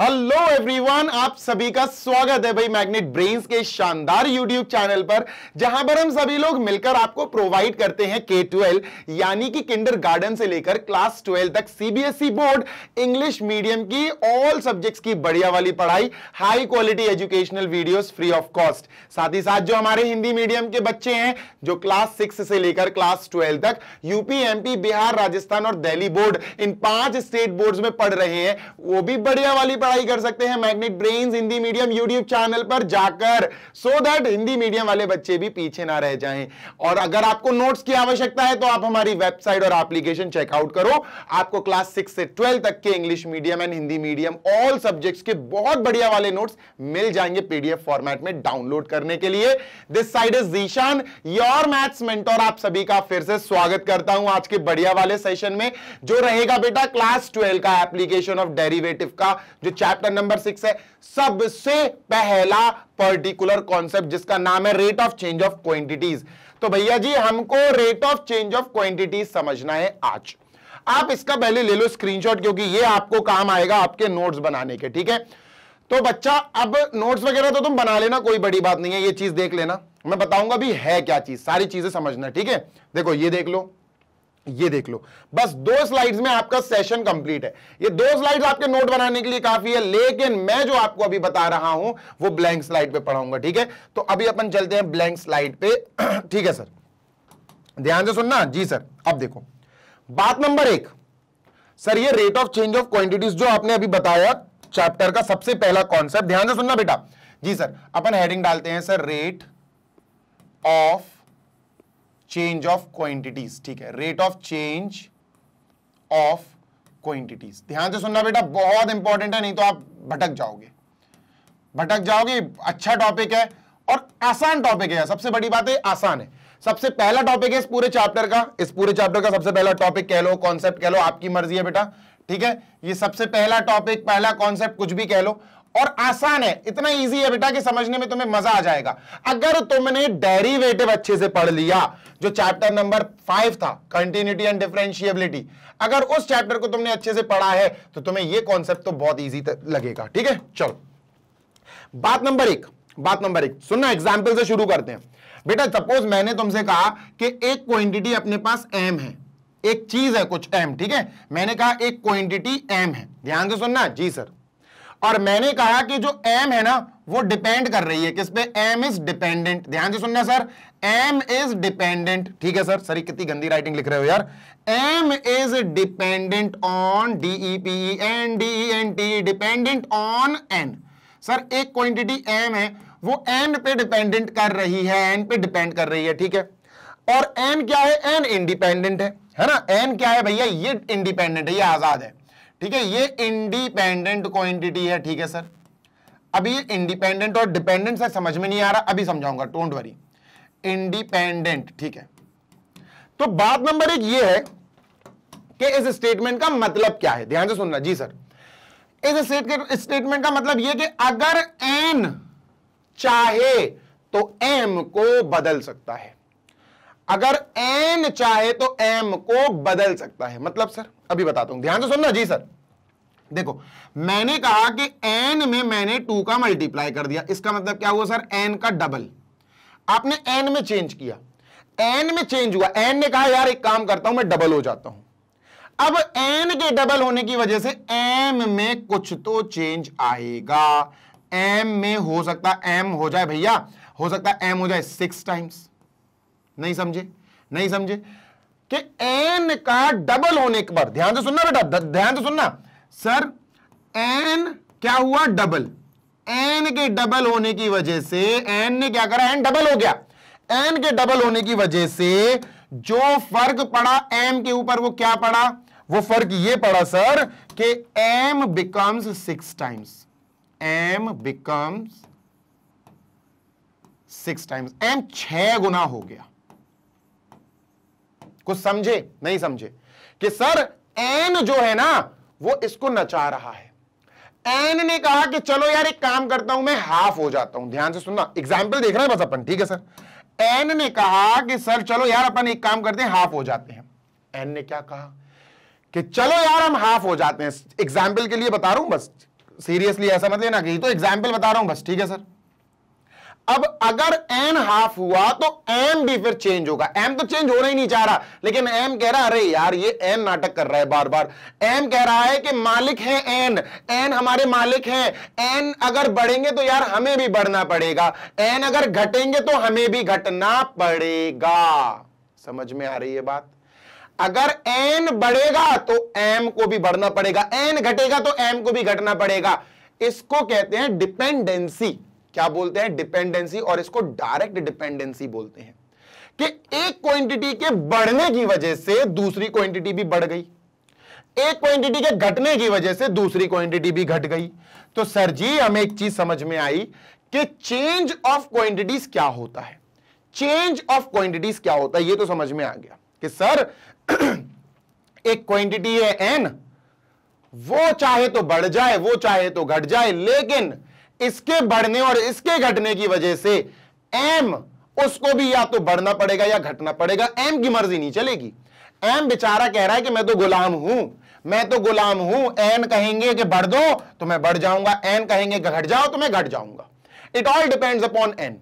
Hello everyone, आप सभी का स्वागत है भाई मैग्नेट ब्रेन्स के शानदार यूट्यूब चैनल पर, जहां पर हम सभी लोग मिलकर आपको प्रोवाइड करते हैं K-12 यानी कि किंडरगार्टन से लेकर क्लास 12 तक CBSE बोर्ड इंग्लिश मीडियम की ऑल सब्जेक्ट्स की बढ़िया वाली पढ़ाई, high quality educational videos free of cost. साथ ही साथ जो हमारे हिंदी मीडियम के बच्चे हैं जो क्लास 6 से लेकर क्लास 12 तक यूपीएमपी, बिहार, राजस्थान और दिल्ली बोर्ड इन 5 स्टेट बोर्ड में पढ़ रहे हैं, वो भी बढ़िया वाली पढ़ाई कर सकते हैं magnet brains Hindi medium YouTube channel पर जाकर, so that हिंदी मीडियम वाले बच्चे भी पीछे ना रह जाएं। और अगर आपको नोट्स की आवश्यकता है तो आप हमारी वेबसाइट और एप्लीकेशन चेकआउट करो, आपको क्लास 6 से 12 तक के English medium and Hindi medium all subjects के बहुत बढ़िया वाले नोट्स मिल जाएंगे पीडीएफ फॉर्मेट में डाउनलोड करने के लिए। This side is Zeeshan, your maths mentor. आप सभी का फिर से स्वागत करता हूं आज के बढ़िया वाले सेशन में, जो रहेगा बेटा क्लास 12 का एप्लीकेशन ऑफ डेरिवेटिव का जो चैप्टर नंबर 6 है, सबसे पहला पर्टिकुलर कॉन्सेप्ट जिसका नाम है rate of change of quantities. तो भैया जी, हमको rate of change of quantities समझना है आज। आप इसका पहले ले लो स्क्रीनशॉट, क्योंकि ये आपको काम आएगा आपके नोट्स बनाने के, ठीक है। तो बच्चा, अब नोट्स वगैरह तो तुम बना लेना, कोई बड़ी बात नहीं है, ये चीज देख लेना, मैं बताऊंगा भी है क्या चीज, सारी चीजें समझना, ठीक है। देखो, ये देख लो, ये देख लो, बस 2 स्लाइड्स में आपका सेशन कंप्लीट है। ये 2 स्लाइड्स आपके नोट बनाने के लिए काफी है, लेकिन मैं जो आपको अभी बता रहा हूं वो ब्लैंक स्लाइड पे पढ़ाऊंगा, ठीक है। तो अभी अपन चलते हैं ब्लैंक स्लाइड पे, ठीक है सर, ध्यान से सुनना जी सर। अब देखो, बात नंबर 1, सर ये rate of change of quantities जो आपने अभी बताया चैप्टर का सबसे पहला कॉन्सेप्ट, ध्यान से सुनना बेटा। जी सर, अपन हेडिंग डालते हैं sir rate of change of quantities, ठीक है, rate of change of quantities. ध्यान से सुनना बेटा, बहुत इंपॉर्टेंट है, नहीं तो आप भटक जाओगे। अच्छा टॉपिक है और आसान टॉपिक है, सबसे बड़ी बात है आसान है। सबसे पहला टॉपिक है इस पूरे चैप्टर का, सबसे पहला टॉपिक कह लो, कॉन्सेप्ट कह लो, आपकी मर्जी है बेटा, ठीक है। ये सबसे पहला टॉपिक, पहला कॉन्सेप्ट कुछ भी कह लो, और आसान है, इतना इजी है बेटा कि समझने में तुम्हें मजा आ जाएगा। अगर तुमने डेरिवेटिव अच्छे से पढ़ लिया, जो चैप्टर नंबर 5 था कंटिन्यूटी एंड डिफरेंशिएबिलिटी, अगर उस चैप्टर को तुमने अच्छे से पढ़ा है तो तुम्हें ये कॉन्सेप्ट तो बहुत इजी लगेगा, ठीक है। चलो, बात नंबर 1 सुनना, एग्जाम्पल से शुरू करते हैं बेटा। सपोज मैंने तुमसे कहा कि एक क्वांटिटी अपने पास m है, एक चीज है कुछ m, ठीक है। मैंने कहा एक क्वांटिटी m है, ध्यान से सुनना जी सर, और मैंने कहा कि जो m है ना वो डिपेंड कर रही है किस पे, m इज डिपेंडेंट, ध्यान से सुनना सर, m इज डिपेंडेंट, ठीक है सर। सर कितनी गंदी राइटिंग लिख रहे हो यार, m is dependent on DEPENDENT, dependent on n। Sir एक क्वांटिटी m है, वो n पे डिपेंडेंट कर रही है, ठीक है। और n क्या है, n इंडिपेंडेंट है ना। n क्या है भैया, ये इंडिपेंडेंट है, ये आजाद है, ठीक है, ये इंडिपेंडेंट क्वांटिटी है, ठीक है सर। अभी ये इंडिपेंडेंट और डिपेंडेंट सर समझ में नहीं आ रहा, अभी समझाऊंगा, डोंट वरी, इंडिपेंडेंट, ठीक है। तो बात नंबर 1 ये है कि इस स्टेटमेंट का मतलब क्या है, ध्यान से सुनना जी सर। इस स्टेटमेंट का मतलब ये कि अगर n चाहे तो m को बदल सकता है, अगर n चाहे तो m को बदल सकता है। मतलब सर अभी बताता हूं, ध्यान से सुनना जी सर। देखो, मैंने कहा कि n में मैंने 2 का मल्टीप्लाई कर दिया, इसका मतलब क्या हुआ सर, n का डबल आपने n में चेंज किया, n में चेंज हुआ, n ने कहा यार एक काम करता हूं मैं डबल हो जाता हूं। अब n के डबल होने की वजह से m में कुछ तो चेंज आएगा, m में हो सकता m हो जाए भैया, हो सकता m हो जाए 6 टाइम्स, नहीं समझे कि n का डबल होने के बाद, ध्यान से सुनना बेटा, ध्यान से सुनना सर, n क्या हुआ डबल, n के डबल होने की वजह से n ने क्या करा, n डबल हो गया, n के डबल होने की वजह से जो फर्क पड़ा m के ऊपर वो क्या पड़ा, वो फर्क ये पड़ा सर कि m बिकम्स 6 टाइम्स, m 6 गुना हो गया। कुछ समझे नहीं समझे कि सर n जो है ना वो इसको नचा रहा है, n ने कहा कि चलो यार एक काम करता हूं मैं हाफ हो जाता हूं, ध्यान से सुनना, एग्जाम्पल देख रहे हैं बस अपन, ठीक है सर। n ने कहा कि सर चलो यार अपन एक काम करते हैं हाफ हो जाते हैं, n ने क्या कहा कि चलो यार हम हाफ हो जाते हैं, एग्जाम्पल के लिए बता रहा हूं बस, सीरियसली ऐसा मत लेना कि तो एग्जाम्पल बता रहा हूं बस, ठीक है सर। अब अगर एन हाफ हुआ तो एम भी फिर चेंज होगा। एम तो चेंज होना ही नहीं चाह रहा, लेकिन एम कह रहा है अरे यार ये एन नाटक कर रहा है बार बार। एम कह रहा है कि मालिक है एन, एन हमारे मालिक है, एन अगर बढ़ेंगे तो यार हमें भी बढ़ना पड़ेगा, एन अगर घटेंगे तो हमें भी घटना पड़ेगा। समझ में आ रही है बात? अगर एन बढ़ेगा तो एम को भी बढ़ना पड़ेगा, एन घटेगा तो एम को भी घटना पड़ेगा। इसको कहते हैं डिपेंडेंसी। क्या बोलते हैं? डिपेंडेंसी। और इसको डायरेक्ट डिपेंडेंसी बोलते हैं कि एक क्वांटिटी के बढ़ने की वजह से दूसरी क्वांटिटी भी बढ़ गई, एक क्वांटिटी के घटने की वजह से दूसरी क्वांटिटी भी घट गई। तो सर जी हमें एक चीज समझ में आई कि चेंज ऑफ क्वांटिटीज क्या होता है। चेंज ऑफ क्वांटिटीज क्या होता है ये तो समझ में आ गया कि सर एक क्वांटिटी है एन, वो चाहे तो बढ़ जाए वो चाहे तो घट जाए, लेकिन इसके बढ़ने और इसके घटने की वजह से एम उसको भी या तो बढ़ना पड़ेगा या घटना पड़ेगा, एम की मर्जी नहीं चलेगी। एम बेचारा कह रहा है कि मैं तो गुलाम हूं, मैं तो गुलाम हूं। एन कहेंगे कि बढ़ दो तो मैं बढ़ जाऊंगा, एन कहेंगे कि घट जाओ तो मैं घट जाऊंगा। It all depends upon N.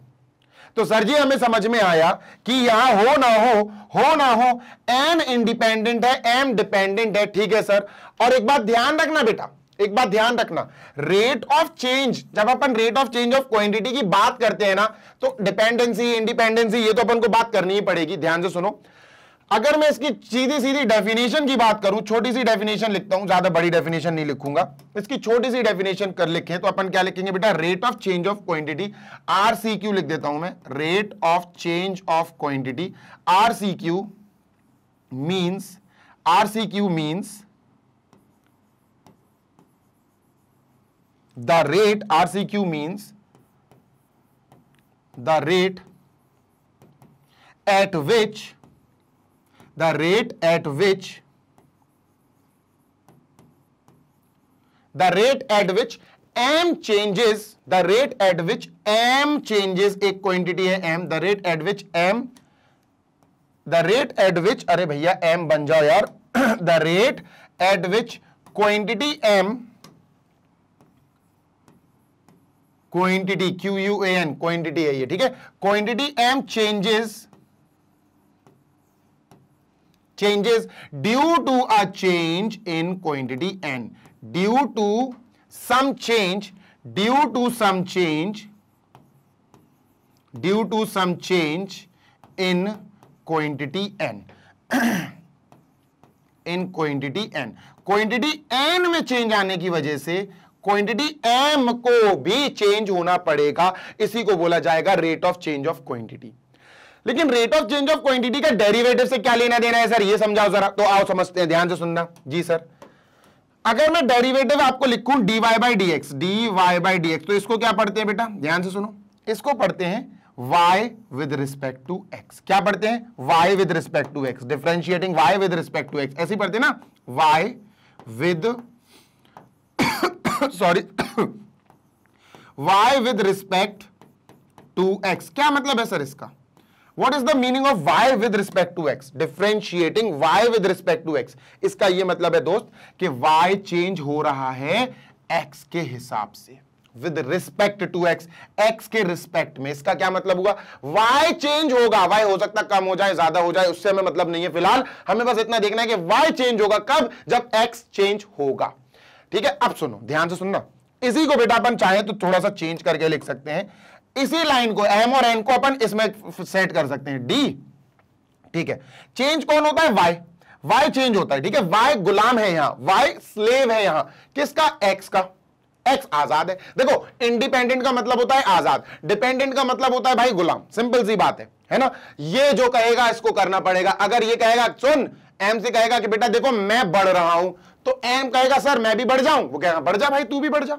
तो सर जी हमें समझ में आया कि यहां हो ना हो एन इंडिपेंडेंट है, एम डिपेंडेंट है, ठीक है सर। और एक बात ध्यान रखना बेटा, एक बात ध्यान रखना, रेट ऑफ चेंज, जब अपन rate of change of quantity की बात करते हैं ना, तो डिपेंडेंसी इंडिपेंडेंसी ये तो अपन को बात करनी ही पड़ेगी। ध्यान से सुनो, अगर मैं इसकी सीधी सीधी डेफिनेशन की बात करूं, छोटी सी डेफिनेशन लिखता हूं, ज्यादा बड़ी डेफिनेशन नहीं लिखूंगा, इसकी छोटी सी डेफिनेशन कर लिखे तो अपन क्या लिखेंगे बेटा? Rate of change of quantity RCQ लिख देता हूं मैं। Rate of change of quantity RCQ means the rate, RCQ means the rate at which m changes, the rate at which m changes, एक क्वांटिटी है m, the rate at which अरे भैया m बन जाओ यार, the rate at which quantity QUAN quantity है ये, ठीक है, quantity M changes due to a change in quantity N, due to some change in quantity N quantity N में चेंज आने की वजह से क्वांटिटी एम को भी चेंज होना पड़ेगा। इसी को बोला जाएगा rate of change of quantity. लेकिन rate of change of quantity का डेरिवेटिव से क्या लेना देना है सर, ये समझाओ जरा। तो आओ समझते हैं, ध्यान से सुनना जी सर। अगर मैं डेरिवेटिव आपको लिखूं dy/dx, तो इसको क्या पढ़ते हैं बेटा? ध्यान से सुनो, इसको पढ़ते हैं y with respect to x। क्या पढ़ते हैं? y with respect to x, differentiating y with respect to x, ऐसे ही पढ़ते हैं ना, y with y with respect to x। क्या मतलब है सर इसका? What is the meaning of y with respect to x? Differentiating y with respect to x। इसका ये मतलब है दोस्त कि y change हो रहा है x के हिसाब से, with respect to x, x के respect में। इसका क्या मतलब हुआ? y change होगा, y हो सकता कम हो जाए ज्यादा हो जाए, उससे हमें मतलब नहीं है फिलहाल। हमें बस इतना देखना है कि y change होगा कब? जब x change होगा, ठीक है। अब सुनो, ध्यान से सुनना, इसी को बेटा अपन चाहे तो थोड़ा सा चेंज करके लिख सकते हैं। इसी लाइन को m और n को अपन इसमें सेट कर सकते हैं d, ठीक है। चेंज कौन होता है? y, y चेंज होता है, ठीक है। y गुलाम है यहां, y स्लेव है यहां, किसका? x का। x आजाद है। देखो इंडिपेंडेंट का मतलब होता है आजाद, डिपेंडेंट का मतलब होता है भाई गुलाम, सिंपल सी बात है ना। ये जो कहेगा इसको करना पड़ेगा। अगर ये कहेगा सुन, m से कहेगा कि बेटा देखो मैं बढ़ रहा हूं, तो एम कहेगा सर मैं भी बढ़ जाऊं, वो कहेगा बढ़ जा भाई तू भी बढ़ जा।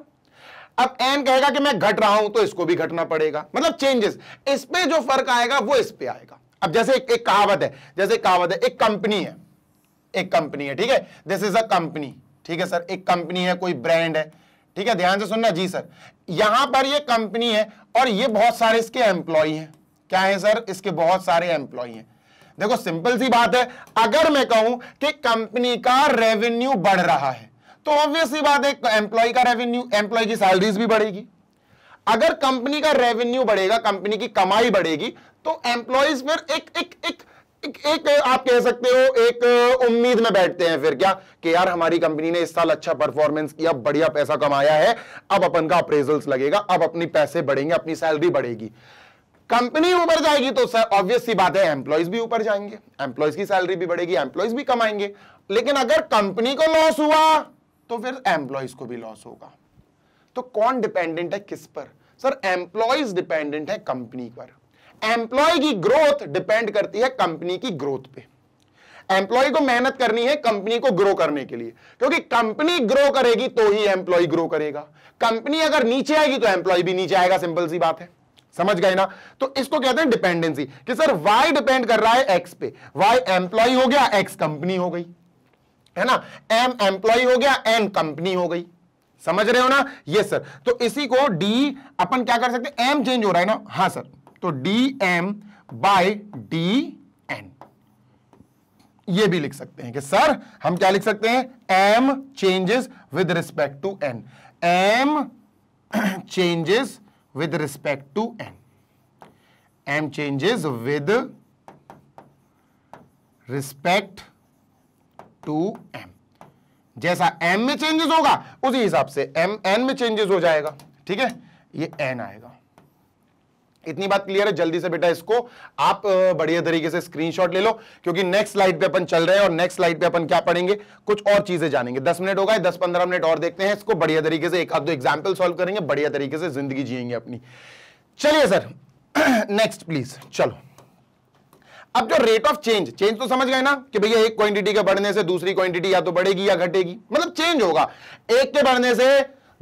अब एन कहेगा कि मैं घट रहा हूं तो इसको भी घटना पड़ेगा। मतलब चेंजेस, इस पे जो फर्क आएगा वो इस पे आएगा। अब जैसे एक कहावत है, एक कंपनी है, ठीक है, दिस इज अ कंपनी, ठीक है सर। एक कंपनी है, कोई ब्रांड है, ठीक है, ध्यान से सुनना जी सर। यहां पर ये कंपनी है और ये बहुत सारे इसके एम्प्लॉय हैं। क्या है सर? इसके बहुत सारे एम्प्लॉय हैं। देखो सिंपल सी बात है, अगर मैं कहूं कि कंपनी का रेवेन्यू बढ़ रहा है तो ऑब्वियसली बात है एम्प्लॉय का रेवेन्यू, एम्प्लॉय की सैलरीज भी बढ़ेगी। अगर कंपनी का रेवेन्यू बढ़ेगा, कंपनी की कमाई बढ़ेगी, तो एम्प्लॉयज फिर एक एक एक एक, एक आप कह सकते हो एक उम्मीद में बैठते हैं फिर क्या कि यार हमारी कंपनी ने इस साल अच्छा परफॉर्मेंस किया, बढ़िया पैसा कमाया है, अब अपन का अप्रेजल्स लगेगा, अब अपनी पैसे बढ़ेंगे, अपनी सैलरी बढ़ेगी। कंपनी ऊपर जाएगी तो ऑब्वियस सी बात है एम्प्लॉयज भी ऊपर जाएंगे, एम्प्लॉयज की सैलरी भी बढ़ेगी, एम्प्लॉयज भी कमाएंगे। लेकिन अगर कंपनी को लॉस हुआ तो फिर एम्प्लॉयज को भी लॉस होगा। तो कौन डिपेंडेंट है किस पर? सर एम्प्लॉयज डिपेंडेंट है कंपनी पर। एम्प्लॉय की ग्रोथ डिपेंड करती है कंपनी की ग्रोथ पे। एम्प्लॉय को मेहनत करनी है कंपनी को ग्रो करने के लिए, क्योंकि कंपनी ग्रो करेगी तो ही एम्प्लॉय ग्रो करेगा। कंपनी अगर नीचे आएगी तो एम्प्लॉय भी नीचे आएगा, सिंपल सी बात है। समझ गए ना? तो इसको कहते हैं डिपेंडेंसी कि सर वाई डिपेंड कर रहा है एक्स पे। वाई एम्प्लॉय हो गया, एक्स कंपनी हो गई, है ना। एम एम्प्लॉय हो गया, एन कंपनी हो गई। समझ रहे हो ना? Yes sir. तो इसी को डी अपन क्या कर सकते हैं, एम चेंज हो रहा है ना, हाँ सर, तो dm बाय dn ये भी लिख सकते हैं कि सर हम क्या लिख सकते हैं, m changes with respect to n, m changes with respect to n, m changes with respect to m। जैसा m में चेंजेस होगा उसी हिसाब से m n में चेंजेस हो जाएगा, ठीक है, ये n आएगा। इतनी बात क्लियर है? जल्दी से बेटा इसको आप बढ़िया तरीके से स्क्रीनशॉट ले लो, क्योंकि नेक्स्ट स्लाइड पे अपन चल रहे हैं और नेक्स्ट स्लाइड पे अपन क्या पढ़ेंगे, कुछ और चीजें जानेंगे। 10 मिनट हो गए, 10-15 मिनट और देखते हैं इसको बढ़िया तरीके से, एक आध दो एग्जाम्पल सॉल्व करेंगे, बढ़िया तरीके से जिंदगी जिएंगे अपनी। चलिए सर नेक्स्ट प्लीज। चलो अब जो रेट ऑफ चेंज तो समझ गए ना कि भैया एक क्वांटिटी के बढ़ने से दूसरी क्वांटिटी या तो बढ़ेगी या घटेगी, मतलब चेंज होगा। एक के बढ़ने से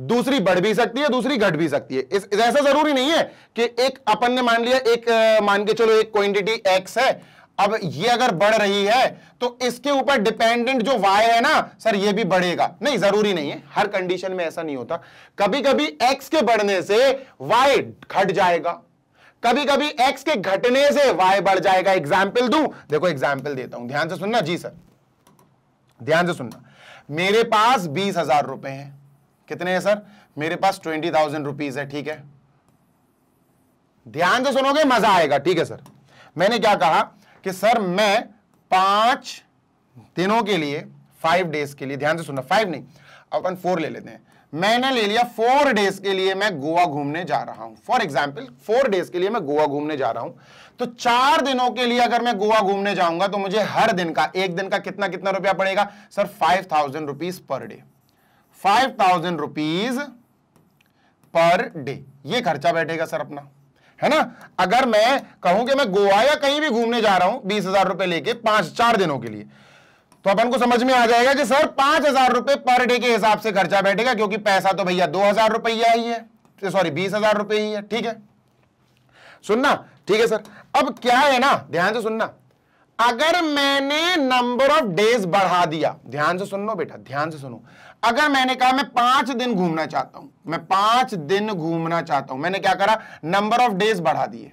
दूसरी बढ़ भी सकती है, दूसरी घट भी सकती है। ऐसा जरूरी नहीं है कि एक अपन ने मान लिया, एक मान के चलो एक क्वांटिटी एक्स है, अब ये अगर बढ़ रही है तो इसके ऊपर डिपेंडेंट जो वाई है ना सर ये भी बढ़ेगा। नहीं, जरूरी नहीं है, हर कंडीशन में ऐसा नहीं होता। कभी कभी एक्स के बढ़ने से वाई घट जाएगा, कभी कभी एक्स के घटने से वाई बढ़ जाएगा। एग्जाम्पल दूं, देखो एग्जाम्पल देता हूं, ध्यान से सुनना जी सर, ध्यान से सुनना। मेरे पास 20,000 रुपए हैं, कितने हैं सर? मेरे पास 20,000 रुपीज है, ठीक है, ध्यान से सुनोगे मजा आएगा, ठीक है सर। मैंने क्या कहा कि सर मैं 5 दिनों के लिए, 5 डेज के लिए, ध्यान से सुनना, 5 नहीं अपन 4 ले लेते हैं, मैंने ले लिया 4 डेज के लिए मैं गोवा घूमने जा रहा हूं। फॉर एग्जाम्पल 4 डेज के लिए मैं गोवा घूमने जा रहा हूं, तो 4 दिनों के लिए अगर मैं गोवा घूमने जाऊंगा तो मुझे हर दिन का, एक दिन का कितना कितना रुपया पड़ेगा sir? 5,000 rupees per day, 5,000 rupees per day ये खर्चा बैठेगा सर अपना, है ना। अगर मैं कहूं कि मैं गोवा या कहीं भी घूमने जा रहा हूं 20,000 रुपए लेके 4 दिनों के लिए, तो अपन को समझ में आ जाएगा कि सर 5,000 रुपए पर डे के हिसाब से खर्चा बैठेगा, क्योंकि पैसा तो भैया 2,000 रुपया ही है, सॉरी 20,000 रुपये ही है, ठीक है, सुनना, ठीक है सर। अब क्या है ना, ध्यान से सुनना, अगर मैंने नंबर ऑफ डेज बढ़ा दिया, ध्यान से सुनो बेटा, ध्यान से सुनो, अगर मैंने कहा मैं 5 दिन घूमना चाहता हूं, मैं 5 दिन घूमना चाहता हूं, मैंने क्या करा, नंबर ऑफ डेज बढ़ा दिए,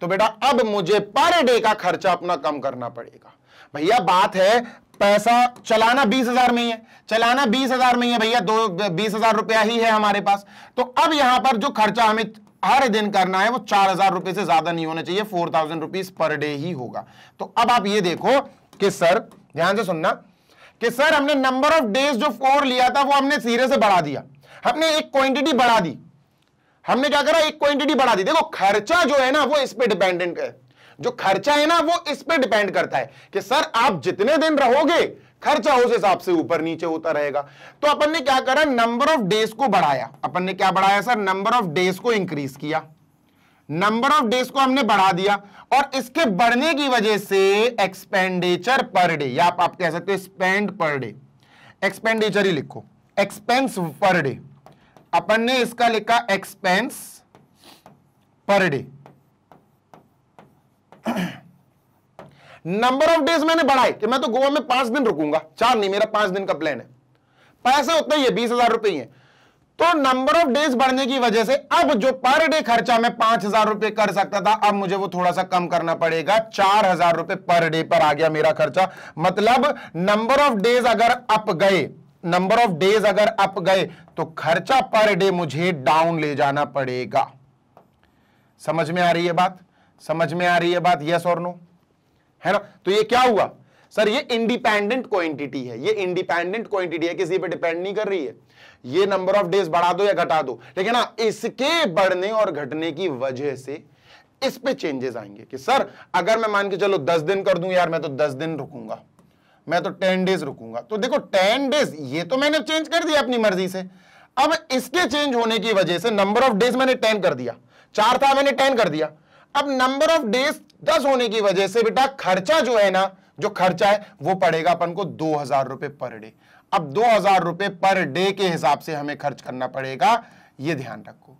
तो बेटा अब मुझे पर डे का खर्चा अपना कम करना पड़ेगा। भैया बात है पैसा चलाना 20,000 में ही है, चलाना 20,000 में ही है भैया, 20,000 रुपया ही है हमारे पास, तो अब यहां पर जो खर्चा हमें हर दिन करना है वो 4,000 रुपए से ज्यादा नहीं होना चाहिए, 4,000 रुपीज पर डे ही होगा। तो अब आप ये देखो कि सर ध्यान से सुनना कि सर हमने नंबर ऑफ डेज जो 4 लिया था वो हमने सिरे से बढ़ा दिया, हमने एक क्वांटिटी बढ़ा दी, हमने क्या करा, एक क्वांटिटी बढ़ा दी। देखो खर्चा जो है ना वो इस पे डिपेंडेंट है, जो खर्चा है ना वो इस पे डिपेंड करता है कि सर आप जितने दिन रहोगे खर्चा उस हिसाब से ऊपर नीचे होता रहेगा। तो अपन ने क्या करा, नंबर ऑफ डेज को बढ़ाया, अपन ने क्या बढ़ाया सर, नंबर ऑफ डेज को इंक्रीज किया, नंबर ऑफ डेज को हमने बढ़ा दिया, और इसके बढ़ने की वजह से एक्सपेंडिचर पर डे, या आप कह सकते हो स्पेंड पर डे, एक्सपेंडिचर ही लिखो, एक्सपेंस पर डे, अपन ने इसका लिखा expense per day. Number of days मैंने बढ़ाए कि मैं तो गोवा में 5 दिन रुकूंगा, 4 नहीं, मेरा 5 दिन का प्लान है, पैसे उतना ही है, 20,000 रुपए ही है, तो नंबर ऑफ डेज बढ़ने की वजह से अब जो पर डे खर्चा मैं 5,000 रुपए कर सकता था, अब मुझे वो थोड़ा सा कम करना पड़ेगा, 4,000 रुपए पर डे पर आ गया मेरा खर्चा। मतलब नंबर ऑफ डेज अगर अप गए, नंबर ऑफ डेज अगर अप गए तो खर्चा पर डे मुझे डाउन ले जाना पड़ेगा। समझ में आ रही है बात? समझ में आ रही है बात? यस और नो? है ना? तो ये क्या हुआ सर? ये इंडिपेंडेंट क्वांटिटी है, ये इंडिपेंडेंट क्वांटिटी है, किसी पे डिपेंड नहीं कर रही है। ये नंबर ऑफ डेज बढ़ा दो या घटा दो, लेकिन हाँ इसके बढ़ने और घटने की वजह से इस पे चेंजेस आएंगे कि सर अगर मैं मान के चलो 10 दिन कर दूं, यार मैं तो 10 दिन रुकूंगा, मैं तो 10 डेज रुकूंगा। तो देखो 10 डेज ये तो मैंने चेंज कर दिया अपनी मर्जी से। अब इसके चेंज होने की वजह से नंबर ऑफ डेज मैंने 10 कर दिया, 4 था मैंने 10 कर दिया। अब नंबर ऑफ डेज 10 होने की वजह से बेटा खर्चा जो है ना, जो खर्चा है वो पड़ेगा अपन को 2000 रुपए पर डे। अब 2000 रुपए पर डे के हिसाब से हमें खर्च करना पड़ेगा, ये ध्यान रखो।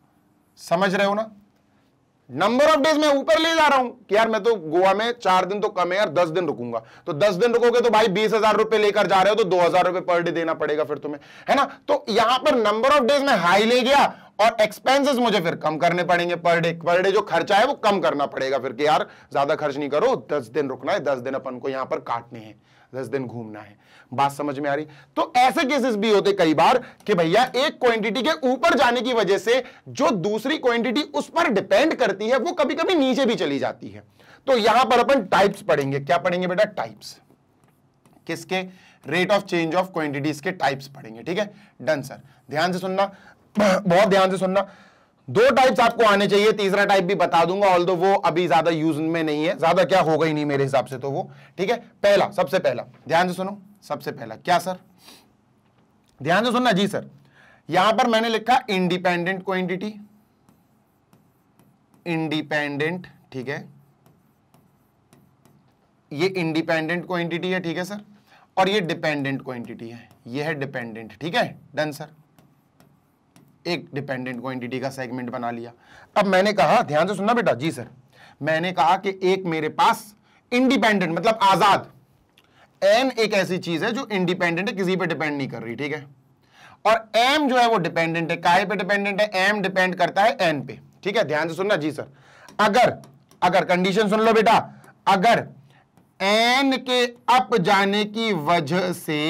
समझ रहे हो ना? नंबर ऑफ डेज मैं ऊपर ले जा रहा हूं कि यार मैं तो गोवा में 4 दिन तो कम है यार, 10 दिन रुकूंगा। तो 10 दिन रुकोगे तो भाई 20,000 रुपए लेकर जा रहे हो, तो 2000 रुपए पर डे देना पड़ेगा फिर तुम्हें, है ना? तो यहां पर नंबर ऑफ डेज में हाई ले गया और एक्सपेंसेस मुझे फिर कम करने पड़ेंगे पर डे। पर डे जो खर्चा है वो कम करना पड़ेगा फिर कि यार ज्यादा खर्च नहीं करो, 10 दिन रुकना है, 10 दिन अपन को यहां पर काटने हैं, 10 दिन घूमना है। बात समझ में आ रही? तो ऐसे केसेस भी होते कई बार कि भैया एक क्वांटिटी के ऊपर जाने की वजह से जो दूसरी क्वांटिटी उस पर डिपेंड करती है वो कभी कभी नीचे भी चली जाती है। तो यहां पर अपन टाइप्स पढ़ेंगे। क्या पढ़ेंगे बेटा? टाइप्स। किसके? Rate of change of quantities के टाइप्स पढ़ेंगे। ठीक है, डन सर। ध्यान से सुनना, बहुत ध्यान से सुनना। 2 टाइप्स आपको आने चाहिए, तीसरा टाइप भी बता दूंगा, ऑल्दो वो अभी ज्यादा यूज में नहीं है, ज्यादा क्या होगा ही नहीं मेरे हिसाब से तो वो। ठीक है, पहला, सबसे पहला ध्यान से सुनो। सबसे पहला क्या सर? ध्यान से सुनना जी सर। यहां पर मैंने लिखा इंडिपेंडेंट क्वांटिटी, इंडिपेंडेंट, ठीक है, ये इंडिपेंडेंट क्वांटिटी है, ठीक है सर, और ये डिपेंडेंट क्वांटिटी है, ये है डिपेंडेंट। ठीक है, डन सर। एक डिपेंडेंट क्वांटिटी का सेगमेंट बना लिया। अब मैंने कहा, ध्यान से सुनना बेटा, जी सर, मैंने कहा कि एक मेरे पास इंडिपेंडेंट मतलब आजाद, एन एक ऐसी चीज है जो इंडिपेंडेंट है, किसी पे डिपेंड नहीं कर रही, ठीक है, और एम जो है वो डिपेंडेंट है। काय पे डिपेंडेंट है? एम डिपेंड करता है एन पे। ठीक है, ध्यान से सुनना जी सर। अगर कंडीशन सुन लो बेटा, अगर एन के अप जाने की वजह से,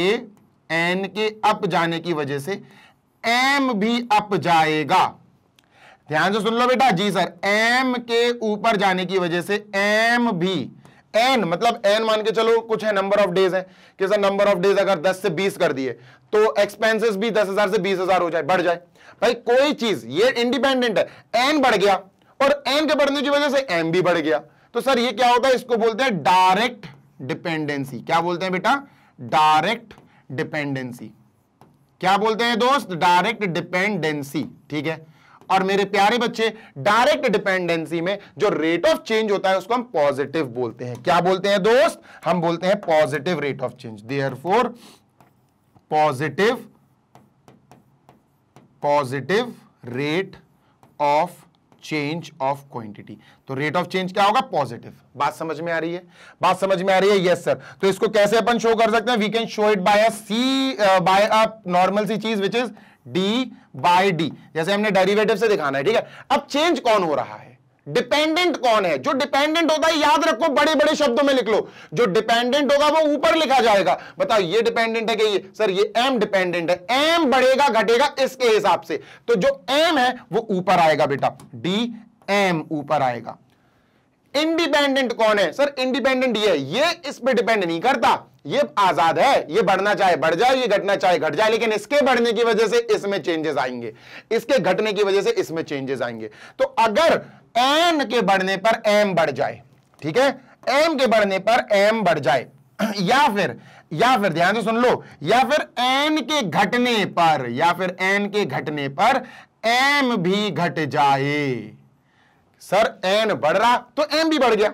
एन के अप जाने की वजह से एम भी अप जाएगा। ध्यान से सुन लो बेटा, जी सर, एम के ऊपर जाने की वजह से एम भी, एन मतलब एन मान के चलो कुछ है, नंबर ऑफ डेज है कि सर नंबर ऑफ डेज अगर 10 से 20 कर दिए तो एक्सपेंसेस भी 10,000 से 20,000 हो जाए, बढ़ जाए। भाई कोई चीज ये इंडिपेंडेंट है, एन बढ़ गया और एन के बढ़ने की वजह से एम भी बढ़ गया। तो सर ये क्या होता है? इसको बोलते हैं डायरेक्ट डिपेंडेंसी। क्या बोलते हैं बेटा? Direct dependency. क्या बोलते हैं दोस्त? Direct dependency. ठीक है, और मेरे प्यारे बच्चे डायरेक्ट डिपेंडेंसी में जो रेट ऑफ चेंज होता है उसको हम पॉजिटिव बोलते हैं। क्या बोलते हैं दोस्त? हम बोलते हैं positive rate of change. Therefore positive, positive rate of change of quantity. तो रेट ऑफ चेंज क्या होगा? पॉजिटिव। बात समझ में आ रही है? बात समझ में आ रही है? Yes sir. तो इसको कैसे अपन शो कर सकते हैं? We can show it by a C, by a normal सी चीज which is D by D, जैसे हमने डेरिवेटिव से दिखाना है। ठीक है, अब चेंज कौन हो रहा है? डिपेंडेंट कौन है? जो डिपेंडेंट होता है, याद रखो, बड़े बड़े शब्दों में लिख लो, जो डिपेंडेंट होगा वो ऊपर लिखा जाएगा। बताओ ये डिपेंडेंट है कि ये? सर ये एम डिपेंडेंट है, एम बढ़ेगा घटेगा इसके हिसाब से, तो जो एम है वो ऊपर आएगा बेटा, डी एम ऊपर आएगा। इंडिपेंडेंट कौन है? सर इंडिपेंडेंट ये इस पे डिपेंड नहीं करता, ये आजाद है, ये बढ़ना चाहे बढ़ जाए, ये घटना चाहे घट जाए, लेकिन इसके बढ़ने की वजह से इसमें चेंजेस आएंगे, इसके घटने की वजह से इसमें चेंजेस आएंगे। तो अगर एन के बढ़ने पर एम बढ़ जाए, ठीक है, एम के बढ़ने पर एम बढ़ जाए, या फिर ध्यान से सुन लो, या फिर एन के घटने पर, या फिर एन के घटने पर एम भी घट जाए। सर एन बढ़ रहा तो एम भी बढ़ गया,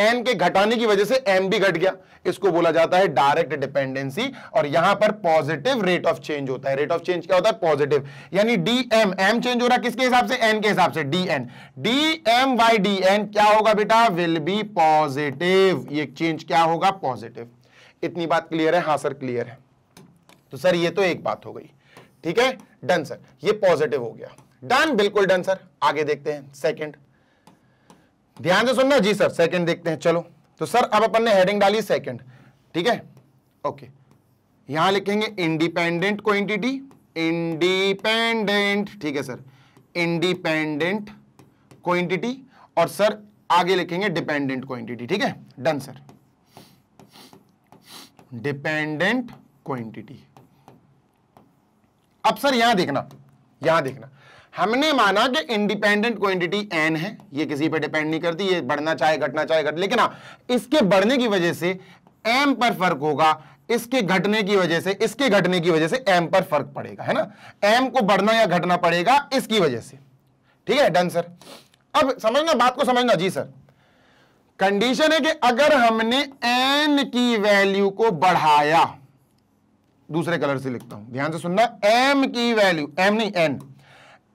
एन के घटाने की वजह से एम भी घट गया, इसको बोला जाता है डायरेक्ट डिपेंडेंसी। और यहां पर पॉजिटिव रेट ऑफ चेंज होता है। रेट ऑफ चेंज क्या होता है? पॉजिटिव, यानी डी एम, एम चेंज हो रहा है किसके हिसाब से? एन के हिसाब से, D N, D M by D N क्या होगा बेटा? Will be positive. ये चेंज क्या होगा? पॉजिटिव। इतनी बात क्लियर है? हाँ सर क्लियर है। तो सर ये तो एक बात हो गई, ठीक है, डन सर, ये पॉजिटिव हो गया, डन, बिल्कुल डन सर। आगे देखते हैं सेकंड, ध्यान से सुनना जी सर, सेकंड देखते हैं। चलो तो सर अब अपन ने हेडिंग डाली सेकंड, ठीक है, ओके, यहां लिखेंगे इंडिपेंडेंट क्वांटिटी, इंडिपेंडेंट, ठीक है सर, इंडिपेंडेंट क्वांटिटी, और सर आगे लिखेंगे डिपेंडेंट क्वांटिटी, ठीक है, डन सर, डिपेंडेंट क्वांटिटी। अब सर यहां देखना, यहां देखना, हमने माना कि इंडिपेंडेंट क्वांटिटी n है, ये किसी पे डिपेंड नहीं करती, ये बढ़ना चाहे घटना चाहे घट, लेकिन हाँ इसके बढ़ने की वजह से m पर फर्क होगा, इसके घटने की वजह से, इसके घटने की वजह से m पर फर्क पड़ेगा, है ना, m को बढ़ना या घटना पड़ेगा इसकी वजह से, ठीक है, डन सर। अब समझना, बात को समझना जी सर, कंडीशन है कि अगर हमने n की वैल्यू को बढ़ाया, दूसरे कलर से लिखता हूं, ध्यान से सुनना, m की वैल्यू, m नहीं n,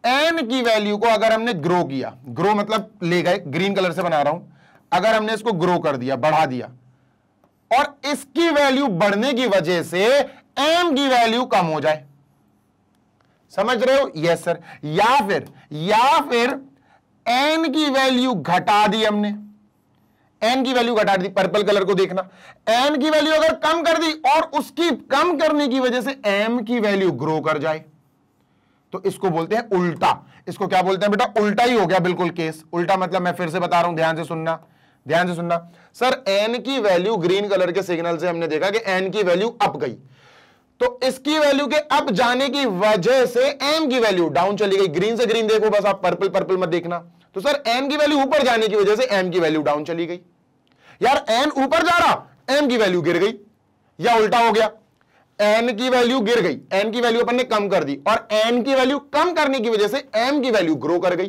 n की वैल्यू को अगर हमने ग्रो किया, ग्रो मतलब ले गए, ग्रीन कलर से बना रहा हूं, अगर हमने इसको ग्रो कर दिया, बढ़ा दिया, और इसकी वैल्यू बढ़ने की वजह से m की वैल्यू कम हो जाए, समझ रहे हो, यस सर, या फिर n की वैल्यू घटा दी हमने, n की वैल्यू घटा दी, पर्पल कलर को देखना, n की वैल्यू अगर कम कर दी और उसकी कम करने की वजह से m की वैल्यू ग्रो कर जाए, तो इसको बोलते हैं उल्टा, इसको क्या बोलते हैं बेटा, उल्टा ही हो गया बिल्कुल केस, उल्टा मतलब मैं फिर से बता रहा हूं, ध्यान से सुनना, ध्यान से सुनना सर, n की वैल्यू ग्रीन कलर के सिग्नल से हमने देखा कि n की वैल्यू अप गई, तो इसकी वैल्यू के अप जाने की वजह से m की वैल्यू डाउन चली गई, ग्रीन से ग्रीन देखो बस आप, पर्पल पर्पल मत देखना, तो सर n की वैल्यू ऊपर जाने की वजह से m की वैल्यू डाउन चली गई, यार n ऊपर जा रहा, m की वैल्यू गिर गई, या उल्टा हो गया, n की वैल्यू गिर गई, n की वैल्यू अपन ने कम कर दी, और n की वैल्यू कम करने की वजह से m की वैल्यू ग्रो कर गई,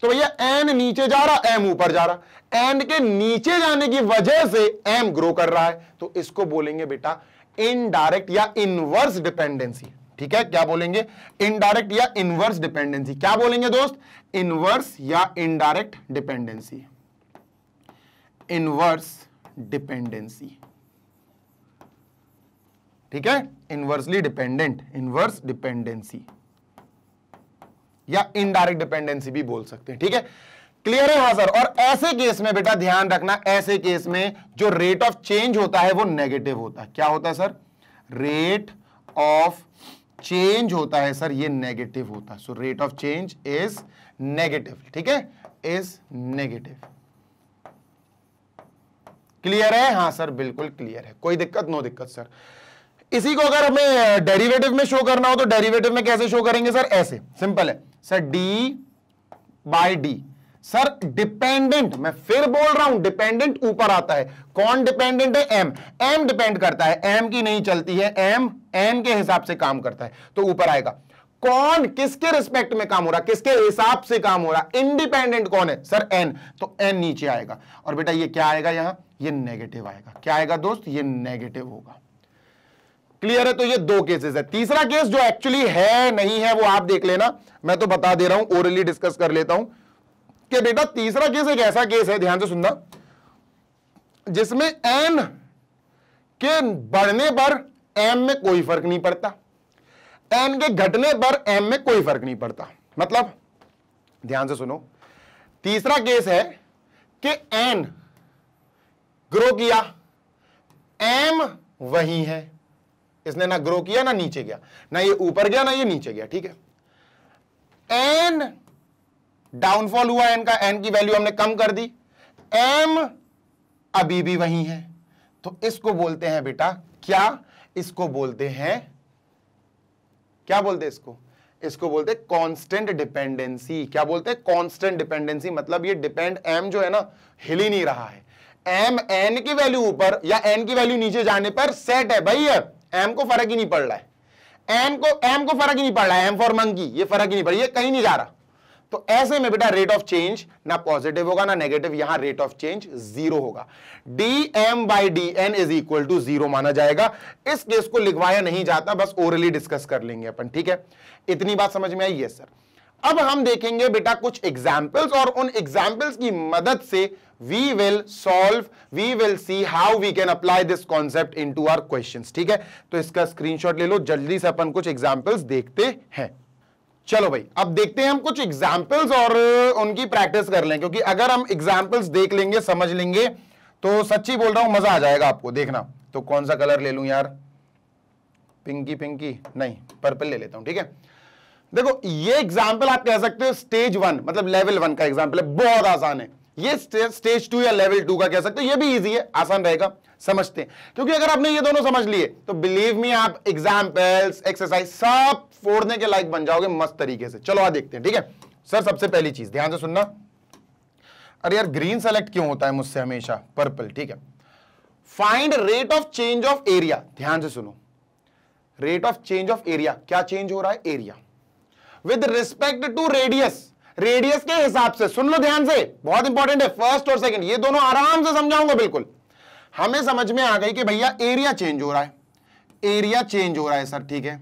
तो भैया n नीचे जा रहा, m ऊपर जा रहा, n के नीचे जाने की वजह से m ग्रो कर रहा है, तो इसको बोलेंगे बेटा इनडायरेक्ट या इनवर्स डिपेंडेंसी, ठीक है, क्या बोलेंगे, इनडायरेक्ट या इनवर्स डिपेंडेंसी, क्या बोलेंगे दोस्त, इनवर्स या इनडायरेक्ट डिपेंडेंसी, इनवर्स डिपेंडेंसी, ठीक है, इनवर्सली डिपेंडेंट, इनवर्स डिपेंडेंसी या इनडायरेक्ट डिपेंडेंसी भी बोल सकते हैं, ठीक है, क्लियर है, हाँ सर। और ऐसे केस में बेटा ध्यान रखना, ऐसे केस में जो रेट ऑफ चेंज होता है वो नेगेटिव होता है, क्या होता है सर, रेट ऑफ चेंज होता है सर ये नेगेटिव होता है, so rate of change is negative, ठीक है, इज नेगेटिव, क्लियर है, हाँ सर बिल्कुल क्लियर है, कोई दिक्कत, नो दिक्कत सर। इसी को अगर हमें डेरिवेटिव में शो करना हो तो डेरिवेटिव में कैसे शो करेंगे सर, ऐसे, सिंपल है sir, D by D, sir dependent, मैं फिर बोल रहा हूं डिपेंडेंट ऊपर आता है, कौन डिपेंडेंट है, एम, एम डिपेंड करता है, एम की नहीं चलती है, एम एन के हिसाब से काम करता है, तो ऊपर आएगा, कौन किसके रिस्पेक्ट में काम हो रहा, किसके हिसाब से काम हो रहा, इंडिपेंडेंट कौन है सर, एन, तो एन नीचे आएगा, और बेटा ये क्या आएगा, यहां ये नेगेटिव आएगा, क्या आएगा दोस्त, ये नेगेटिव होगा, क्लियर है, तो ये दो केसेस है। तीसरा केस जो एक्चुअली है नहीं है वो आप देख लेना, मैं तो बता दे रहा हूं, ओरली डिस्कस कर लेता हूं कि बेटा तीसरा केस एक ऐसा केस है, ध्यान से सुनना, जिसमें एन के बढ़ने पर एम में कोई फर्क नहीं पड़ता, एन के घटने पर एम में कोई फर्क नहीं पड़ता, मतलब ध्यान से सुनो, तीसरा केस है कि एन ग्रो किया, एम वही है, इसने ना ग्रो किया ना नीचे गया, ना ये ऊपर गया ना ये नीचे गया, ठीक है, एन डाउनफॉल हुआ, एन का, एन की वैल्यू हमने कम कर दी, एम अभी भी वही है, तो इसको बोलते हैं बेटा क्या, इसको बोलते हैं, क्या बोलते हैं इसको, इसको बोलते हैं कांस्टेंट डिपेंडेंसी, क्या बोलते हैं, कांस्टेंट डिपेंडेंसी, मतलब ये डिपेंड एम जो है ना हिल ही नहीं रहा है, एम एन की वैल्यू ऊपर या एन की वैल्यू नीचे जाने पर सेट है भाई, यार एम को फर्क ही नहीं पड़ रहा है, एम को फर्क ही नहीं पड़ रहा है, एम फॉर मंकी, ये फर्क ही नहीं पड़ रहा है, कहीं नहीं जा रहा, तो ऐसे में बेटा रेट ऑफ चेंज ना पॉजिटिव होगा ना नेगेटिव, यहां रेट ऑफ चेंज जीरो होगा, D M by D N is equal to zero माना जाएगा, इस केस को लिखवाया नहीं जाता, बस ओरली डिस्कस कर लेंगे अपन, ठीक है, इतनी बात समझ में आई, यस सर। अब हम देखेंगे बेटा कुछ एग्जाम्पल्स, और उन एग्जाम्पल्स की मदद से we will see how we can apply this concept into our questions, ठीक है, तो इसका स्क्रीनशॉट ले लो, जल्दी से अपन कुछ एग्जाम्पल्स देखते हैं, चलो भाई अब देखते हैं हम कुछ एग्जाम्पल्स और उनकी प्रैक्टिस कर लें, क्योंकि अगर हम एग्जाम्पल्स देख लेंगे समझ लेंगे तो सच्ची बोल रहा हूं मजा आ जाएगा आपको, देखना, तो कौन सा कलर ले लूं यार, पिंकी पिंकी नहीं, पर्पल ले लेता हूं, ठीक है। देखो ये एग्जाम्पल आप कह सकते हो स्टेज वन, मतलब लेवल वन का एग्जाम्पल है, बहुत आसान है। ये स्टेज टू या लेवल टू का कह सकते हो, ये भी इजी है, आसान रहेगा, समझते हैं। क्योंकि अगर आपने ये दोनों समझ लिए तो बिलीव मी आप एग्जाम्पल्स एक्सरसाइज सब फोड़ने के लायक बन जाओगे मस्त तरीके से। चलो आ देखते हैं, ठीक है सर। सबसे पहली चीज ध्यान से सुनना, अरे यार ग्रीन सेलेक्ट क्यों होता है मुझसे हमेशा, पर्पल, ठीक है। Find rate of change of area, ध्यान से सुनो, rate of change of area, क्या चेंज हो रहा है area with respect to radius, radius के हिसाब से। सुन लो ध्यान से, बहुत इंपॉर्टेंट है, फर्स्ट और सेकंड ये दोनों आराम से समझाऊंगा बिल्कुल। हमें समझ में आ गई कि भैया एरिया चेंज हो रहा है, एरिया चेंज हो रहा है सर, ठीक है,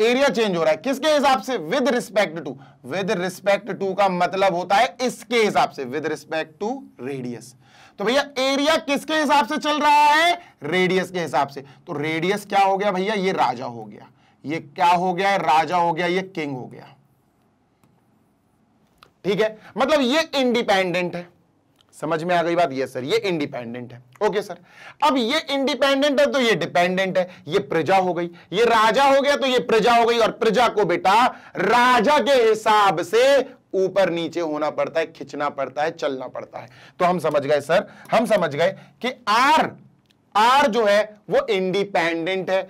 एरिया चेंज हो रहा है किसके हिसाब से, with respect to, with respect to का मतलब होता है इसके हिसाब से, विद रिस्पेक्ट टू रेडियस। तो भैया एरिया किसके हिसाब से चल रहा है, रेडियस के हिसाब से। तो रेडियस क्या हो गया भैया, ये राजा हो गया, ये क्या हो गया, राजा हो गया, ये किंग हो गया, ठीक है। मतलब ये इंडिपेंडेंट है, समझ में आ गई बात, ये सर ये इंडिपेंडेंट है, ओके सर। अब ये इंडिपेंडेंट है तो ये डिपेंडेंट है, ये प्रजा हो गई, ये राजा हो गया तो ये प्रजा हो गई, और प्रजा को बेटा राजा के हिसाब से ऊपर नीचे होना पड़ता है, खींचना पड़ता है, चलना पड़ता है। तो हम समझ गए सर, हम समझ गए कि आर जो है वो इंडिपेंडेंट है,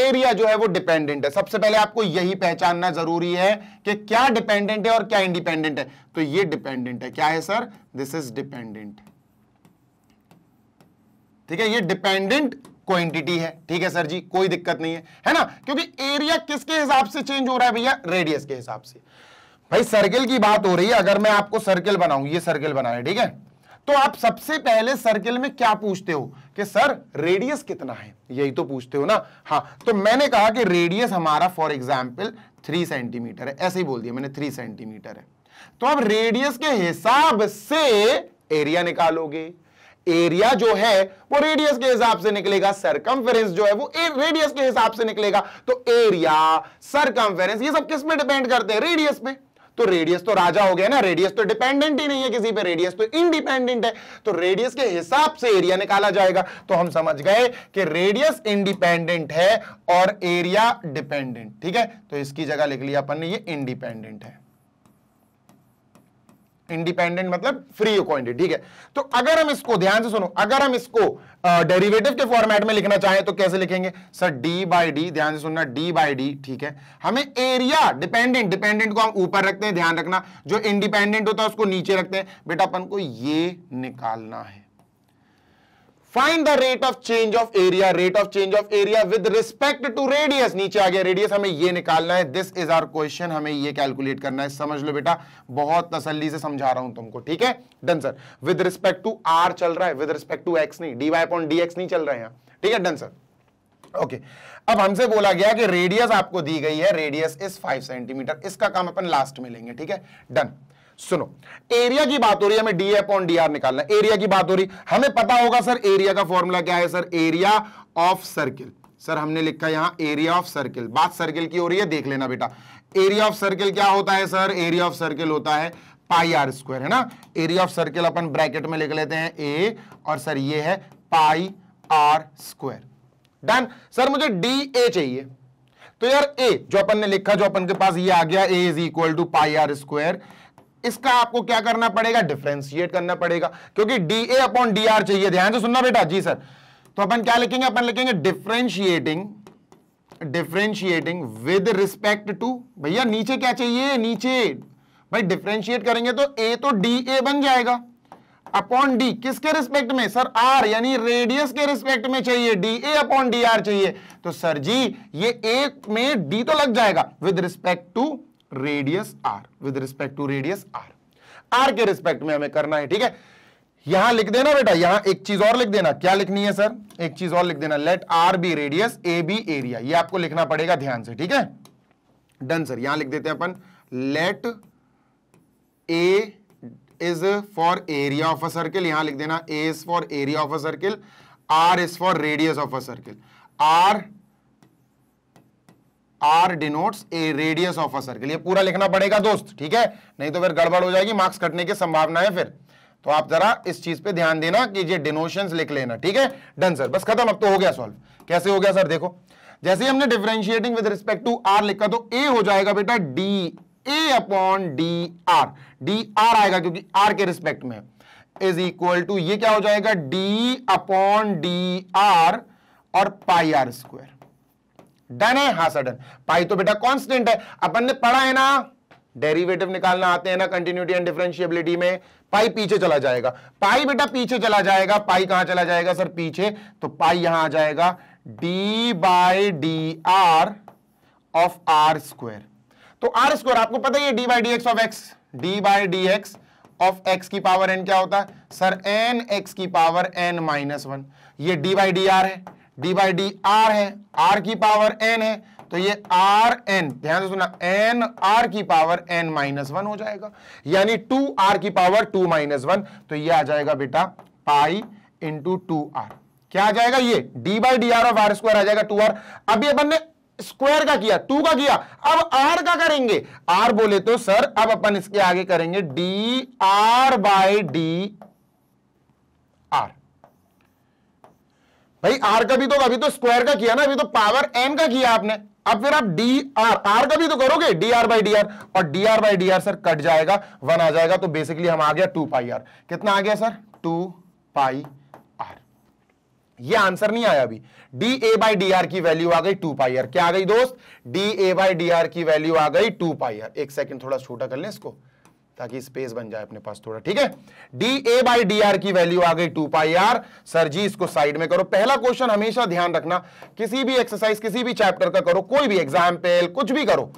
एरिया जो है वो डिपेंडेंट है। सबसे पहले आपको यही पहचानना जरूरी है कि क्या डिपेंडेंट है और क्या इंडिपेंडेंट है। तो ये डिपेंडेंट है, क्या है सर, दिस इज डिपेंडेंट, ठीक है, ये डिपेंडेंट क्वांटिटी है, ठीक है सर जी, कोई दिक्कत नहीं है, है ना। क्योंकि एरिया किसके हिसाब से चेंज हो रहा है भैया, रेडियस के हिसाब से। भाई सर्किल की बात हो रही है, अगर मैं आपको सर्किल बनाऊं, ये सर्किल बना है, ठीक है, तो आप सबसे पहले सर्किल में क्या पूछते हो कि सर रेडियस कितना है, यही तो पूछते हो ना। हाँ, तो मैंने कहा कि रेडियस हमारा फॉर एग्जांपल 3 सेंटीमीटर है, ऐसे ही बोल दिया मैंने, 3 सेंटीमीटर है। तो आप रेडियस के हिसाब से एरिया निकालोगे, एरिया जो है वो रेडियस के हिसाब से निकलेगा, सरकमफेरेंस जो है वो रेडियस के हिसाब से निकलेगा। तो एरिया, सरकमफेरेंस, ये सब किस पे डिपेंड करते हैं, रेडियस पे। तो रेडियस तो राजा हो गया ना, रेडियस तो डिपेंडेंट ही नहीं है किसी पे, रेडियस तो इंडिपेंडेंट है। तो रेडियस के हिसाब से एरिया निकाला जाएगा। तो हम समझ गए कि रेडियस इंडिपेंडेंट है और एरिया डिपेंडेंट, ठीक है। तो इसकी जगह लिख लिया अपन ने ये इंडिपेंडेंट है, इंडिपेंडेंट मतलब फ्री क्वांटिटी, ठीक है। तो अगर हम इसको, ध्यान से सुनो, अगर हम इसको डेरिवेटिव के फॉर्मेट में लिखना चाहें तो कैसे लिखेंगे सर, डी बाई डी, ध्यान से सुनना, डी बाई डी, ठीक है। हमें एरिया डिपेंडेंट, डिपेंडेंट को हम ऊपर रखते हैं, ध्यान रखना, जो इंडिपेंडेंट होता है उसको नीचे रखते हैं। बेटा अपन को ये निकालना है, find the rate of change of area, rate of change of area with respect to radius, नीचे आ गया रेडियस, हमें ये निकालना है। दिस इज आवर क्वेश्चन, हमें ये कैलकुलेट करना है। समझ लो बेटा, बहुत तसल्ली से समझा रहा हूं तुमको, ठीक है। Done sir, with respect to are चल रहा है, विद रिस्पेक्ट टू एक्स नहीं, D Y upon D x नहीं चल रहे हैं, ठीक है। डन सर, ओके अब हमसे बोला गया कि रेडियस आपको दी गई है, रेडियस इज 5 सेंटीमीटर, इसका काम अपन लास्ट में लेंगे, ठीक है। डन, सुनो एरिया की बात हो रही है, हमें डी अपॉन डी आर निकालना है, एरिया की बात हो रही, हमें पता होगा सर एरिया का फॉर्मूला क्या है sir, area of circle, sir हमने लिखा यहाँ एरिया ऑफ सर्किल, बात सर्किल की हो रही है, देख लेना बेटा। एरिया ऑफ सर्किल क्या होता है सर, एरिया ऑफ सर्किल होता है पाई आर स्क्वायर, है ना। एरिया ऑफ सर्किल अपन ब्रैकेट में लिख लेते हैं ए, और सर ये है pi are square. Done sir, मुझे डी ए चाहिए, तो यार ए जो अपन ने लिखा, जो अपन के पास ये आ गया, ए is equal to pi are square, इसका आपको क्या करना पड़ेगा, डिफरेंशिएट करना पड़ेगा, क्योंकि D A upon D R चाहिए। ध्यान से सुनना बेटा, जी सर। तो अपन क्या लिखेंगे, अपन लिखेंगे डिफरेंशिएटिंग विद रिस्पेक्ट टू, भैया नीचे क्या चाहिए, नीचे भाई डिफरेंशिएट करेंगे तो ए तो डी ए बन जाएगा अपॉन डी, किसके रिस्पेक्ट में सर, आर, यानी रेडियस के रिस्पेक्ट में चाहिए, D A upon D R चाहिए। तो सर जी ये ए में डी तो लग जाएगा, with respect to radius are, with respect to radius are, are के रिस्पेक्ट में हमें करना है, ठीक है। यहां लिख देना बेटा, यहां एक चीज और लिख देना, क्या लिखनी है सर, एक चीज और लिख देना, let are be radius, A be area, ये आपको लिखना पड़ेगा ध्यान से, ठीक है। डन सर, यहां लिख देते हैं अपन, let A is for area of a circle, यहां लिख देना ए is for area of a circle, are is for radius of a circle, R denotes a radius of a circle, ये पूरा लिखना पड़ेगा दोस्त, ठीक है, नहीं तो फिर गड़बड़ हो जाएगी, मार्क्स कटने की संभावना है फिर। तो आप जरा इस चीज पे ध्यान देना कि ये denotations लिख लेना, ठीक है। डन सर, बस खत्म, अब तो हो गया सॉल्व। कैसे हो गया सर, देखो जैसे हमने differentiating with respect to are लिखा तो ए हो जाएगा बेटा D A upon D R, D R आएगा क्योंकि आर के रिस्पेक्ट में इज इक्वल टू ये क्या हो जाएगा डी अपॉन डी आर और पाई आर स्क्वायर। डन है? हाँ सर डन। पाई तो बेटा कांस्टेंट है, अपन ने पढ़ा है ना, डेरिवेटिव निकालना आते हैं ना कंटिन्यूटी एंड डिफरेंशिएबिलिटी में, पाई पीछे चला जाएगा, पाई बेटा पीछे चला जाएगा, पाई कहां चला जाएगा सर पीछे, तो पाई यहां आ जाएगा D by D R of are square. तो आर स्क्वायर आपको पता है D by D x of x, D by D x of x की पावर एन क्या होता है सर एन एक्स की पावर एन माइनस वन, ये डी बाई डी आर है, डी बाई डी आर है, आर की पावर एन है तो ये आर एन, ध्यान से सुना, एन आर की पावर एन माइनस वन हो जाएगा, यानी टू आर की पावर टू माइनस वन, तो ये आ जाएगा बेटा पाई इंटू टू आर, क्या आ जाएगा ये D by D R of are square आ जाएगा टू आर। अभी अपन ने स्क्वायर का किया, टू का किया, अब आर का करेंगे, आर बोले तो सर अब अपन इसके आगे करेंगे D R by D R, भाई आर का भी तो अभी तो स्क्वायर का किया ना, अभी तो पावर एन का किया आपने, अब फिर आप डी आर, आर का भी तो करोगे D R by D R, और D R by D R sir cut जाएगा, वन आ जाएगा, तो बेसिकली हम आ गया टू पाई आर, कितना आ गया सर टू पाई आर, ये आंसर नहीं आया अभी। D A by D R की वैल्यू आ गई टू पाई आर, क्या आ गई दोस्त D A by D R की वैल्यू आ गई टू पाई आर। एक सेकेंड थोड़ा छोटा कर लें इसको ताकि स्पेस बन जाए अपने पास थोड़ा, ठीक है। D A by D R की वैल्यू आ गई टू पाई आर। सर जी इसको साइड में करो। पहला क्वेश्चन हमेशा ध्यान रखना, किसी भी एक्सरसाइज किसी भी चैप्टर का करो, कोई भी एग्जाम्पल कुछ भी करो,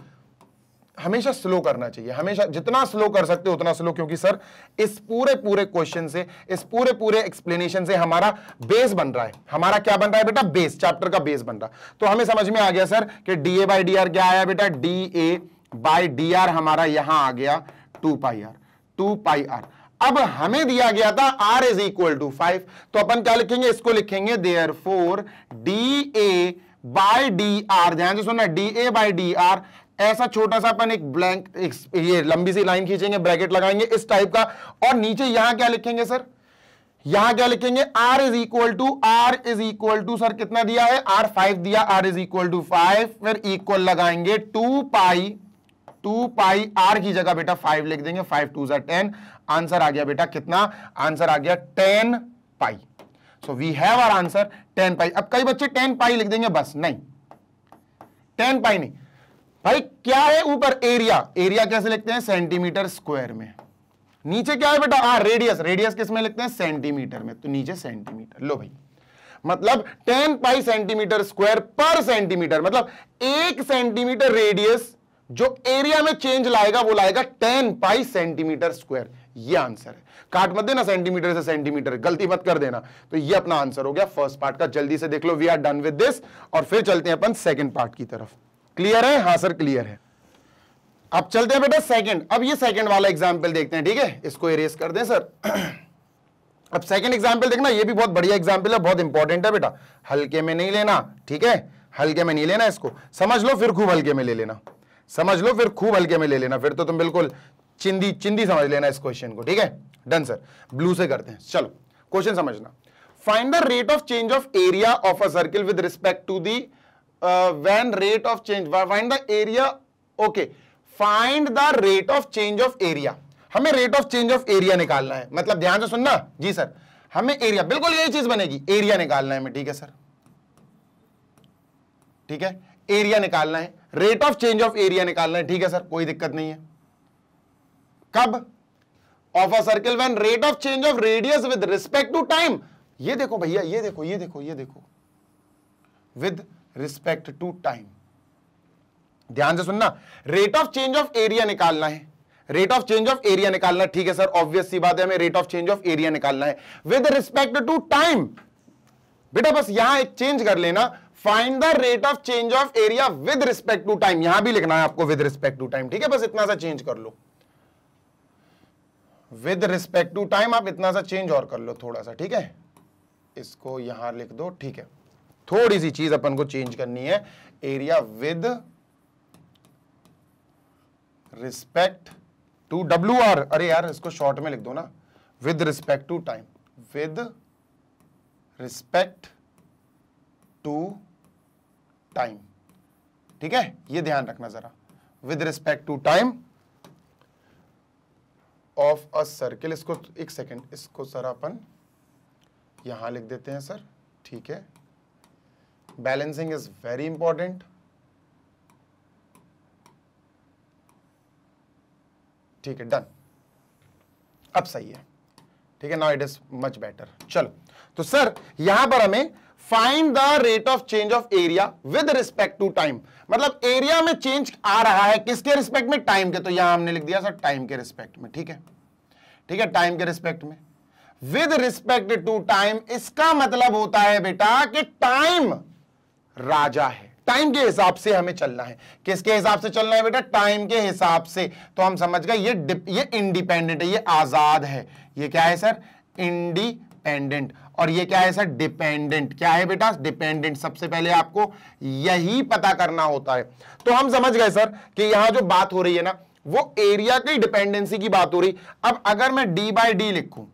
हमेशा स्लो करना चाहिए, हमेशा जितना स्लो कर सकते हो उतना स्लो, क्योंकि सर इस पूरे पूरे क्वेश्चन से, इस पूरे पूरे एक्सप्लेनेशन से हमारा बेस बन रहा है, हमारा क्या बन रहा है बेटा बेस, चैप्टर का बेस बन रहा। तो हमें समझ में आ गया सर कि D A by D R क्या आया बेटा, D A by D R हमारा यहां आ गया two pi R, two pi R. अब हमें दिया गया था आर इज इक्वल टू 5, तो अपन क्या लिखेंगे, इसको लिखेंगे therefore D A by D R, ध्यान से सुनना, D A by D R, ऐसा छोटा सा अपन एक ब्लैंक, ये लंबी सी लाइन खींचेंगे, ब्रैकेट लगाएंगे इस टाइप का, और नीचे यहां क्या लिखेंगे सर, यहां क्या लिखेंगे R is equal to, R is equal to sir कितना दिया है R 5 दिया, R इज इक्वल टू 5, फिर इक्वल लगाएंगे 2 पाई आर की जगह बेटा 5 लिख देंगे, 5 2 10, आंसर आ गया बेटा कितना, आंसर आ गया 10 pi. So we have our answer 10 pi. अब कई बच्चे 10 पाई लिख देंगे बस, नहीं 10 पाई नहीं भाई, क्या है ऊपर एरिया, एरिया कैसे लिखते हैं सेंटीमीटर स्क्वायर में, नीचे क्या है बेटा आर, रेडियस, रेडियस किस में लिखते हैं सेंटीमीटर में, तो नीचे सेंटीमीटर। लो भाई, मतलब 10 पाई सेंटीमीटर स्क्वायर पर सेंटीमीटर, मतलब 1 सेंटीमीटर रेडियस जो एरिया में चेंज लाएगा वो लाएगा 10 पाई सेंटीमीटर स्क्वायर, ये आंसर है। काट मत देना सेंटीमीटर से सेंटीमीटर, गलती मत कर देना। तो ये अपना आंसर हो गया फर्स्ट पार्ट का, जल्दी से देख लो, we are done with this, और फिर चलते हैं अपन सेकंड पार्ट की तरफ। क्लियर है? हाँ सर क्लियर है। अब चलते हैं बेटा सेकंड, अब ये सेकंड वाला एग्जाम्पल देखते हैं, ठीक है, इसको इरेज कर दें सर। अब सेकंड एग्जाम्पल देखना, ये भी बहुत बढ़िया एग्जाम्पल है, बहुत इंपॉर्टेंट है बेटा, हल्के में नहीं लेना, ठीक है, हल्के में नहीं लेना, इसको समझ लो फिर खूब हल्के में ले लेना, समझ लो फिर खूब हल्के में ले लेना, फिर तो तुम बिल्कुल चिंदी चिंदी समझ लेना इस क्वेश्चन को, ठीक है। डन सर, ब्लू से करते हैं। चलो क्वेश्चन समझना, find the rate of change of area of a circle with respect to the when rate of change, find the area, okay, find the rate of change of area, हमें rate of change of area निकालना है, मतलब ध्यान से सुनना जी sir, हमें area, बिल्कुल यही चीज बनेगी, एरिया निकालना है हमें, ठीक है सर, ठीक है, एरिया निकालना है, rate of change of area निकालना है, ठीक है सर, कोई दिक्कत नहीं है। कब? Of a circle when rate of change of radius with respect to time, ये देखो भैया, ये देखो, ये देखो, ये देखो, विद रिस्पेक्ट टू टाइम, ध्यान से सुनना, rate of change of area निकालना है, rate of change of area निकालना है, ठीक है सर, ऑब्वियस सी बात है, हमें rate of change of area निकालना है विद रिस्पेक्ट टू टाइम। बेटा बस यहां एक चेंज कर लेना, find the rate of change of area with respect to time, यहां भी लिखना है आपको विद रिस्पेक्ट टू टाइम, ठीक है, बस इतना सा चेंज कर लो, विद रिस्पेक्ट टू टाइम, आप इतना सा चेंज और कर लो थोड़ा सा, ठीक है, इसको यहां लिख दो, ठीक है, थोड़ी सी चीज अपन को चेंज करनी है, area with respect to W R, अरे यार इसको शॉर्ट में लिख दो ना, with respect to time, with respect to time. ठीक है, ये ध्यान रखना जरा, with respect to time of a circle. इसको एक सेकेंड, इसको सर अपन यहां लिख देते हैं सर। ठीक है, बैलेंसिंग इज वेरी इंपॉर्टेंट। ठीक है, डन, अब सही है। ठीक है, now it is much better. चलो, तो सर यहां पर हमें find the rate of change of area with respect to time, मतलब एरिया में चेंज आ रहा है किसके रिस्पेक्ट में, टाइम के। तो यहां हमने लिख दिया सर टाइम के रिस्पेक्ट में। ठीक है, ठीक है, टाइम के रिस्पेक्ट में विद रिस्पेक्ट टू टाइम। इसका मतलब होता है बेटा कि टाइम राजा है, टाइम के हिसाब से हमें चलना है। किसके हिसाब से चलना है बेटा, टाइम के हिसाब से। तो हम समझ गए ये इंडिपेंडेंट है, ये आजाद है। ये क्या है सर, इंडिपेंडेंट। और ये क्या है सर, डिपेंडेंट। क्या है बेटा, डिपेंडेंट। सबसे पहले आपको यही पता करना होता है। तो हम समझ गए सर कि यहां जो बात हो रही है ना, वो एरिया की डिपेंडेंसी की बात हो रही। अब अगर मैं डी बाई डी लिखूं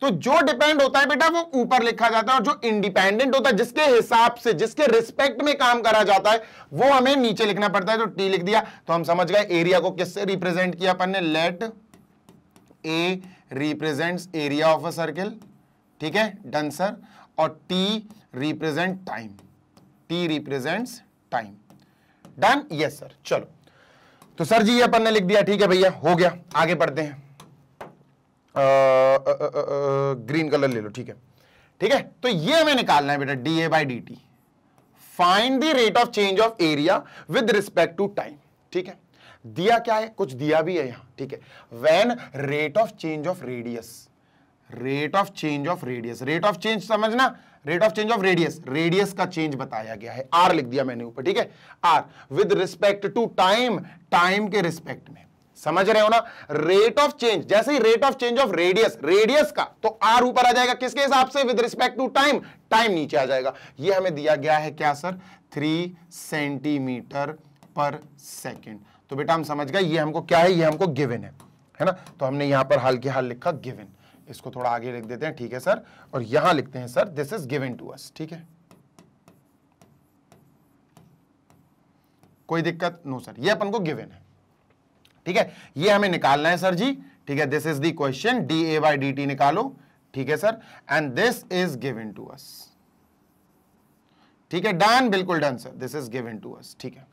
तो जो डिपेंड होता है बेटा वो ऊपर लिखा जाता है, और जो इंडिपेंडेंट होता है, जिसके हिसाब से, जिसके रिस्पेक्ट में काम करा जाता है, वो हमें नीचे लिखना पड़ता है। तो टी लिख दिया। तो हम समझ गए एरिया को किससे रिप्रेजेंट किया अपन ने, let A represents area of a circle. ठीक है, डन सर। और T represent time, T represents time. Done, yes sir. चलो, तो सर जी ये अपन ने लिख दिया। ठीक है भैया, हो गया, आगे बढ़ते हैं। ग्रीन कलर ले लो। ठीक है, ठीक है, तो ये हमें निकालना है बेटा, D A by D T, find the rate of change of area with respect to time. ठीक है, दिया क्या है, कुछ दिया भी है यहाँ। ठीक है, when rate of change of radius, rate of change of radius, rate of change समझना, rate of change of radius, radius का चेंज बताया गया है। आर लिख दिया मैंने ऊपर। ठीक है, R with respect to time, time के रिस्पेक्ट में। समझ रहे हो ना, रेट ऑफ चेंज, जैसे ही rate of change of radius, radius का, तो आर ऊपर आ जाएगा किसके हिसाब से, with respect to time, time नीचे आ जाएगा। ये हमें दिया गया है क्या सर, 3 सेंटीमीटर पर सेकेंड। तो बेटा हम समझ गए ये हमको क्या है, ये हमको गिवन है ना। तो हमने यहां पर हाल के हाल लिखा गिवन, इसको थोड़ा आगे लिख देते हैं। ठीक है सर, और यहां लिखते हैं sir this is given to us. ठीक है, कोई दिक्कत नो सर, ये अपन को गिवन है। ठीक है, ये हमें निकालना है सर जी। ठीक है, this is the question, D A by D T निकालो। ठीक है sir, and this is given to us. ठीक है, डन, बिल्कुल done sir, this is given to us. ठीक है,